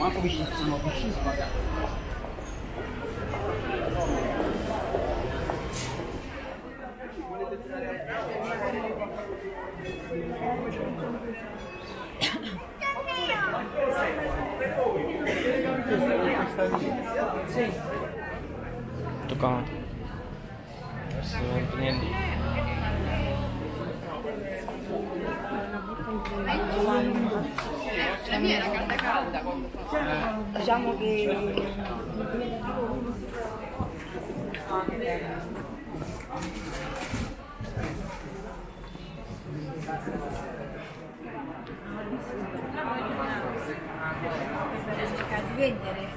ma sono vicini sbagliati. Toccava verso Pinelli. La mia era calda calda quando facciamo. Diciamo che cerca di vendere.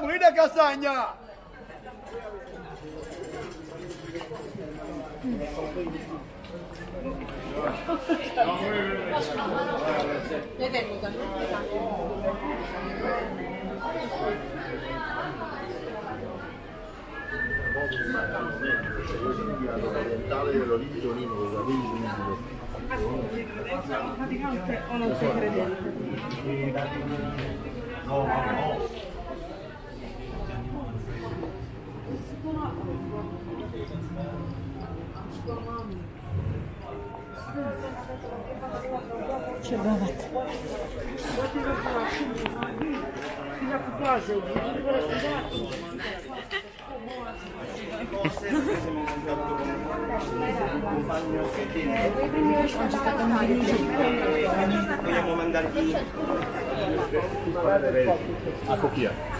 Brida castagna! Че бывает? Vogliamo mandargli a copiare.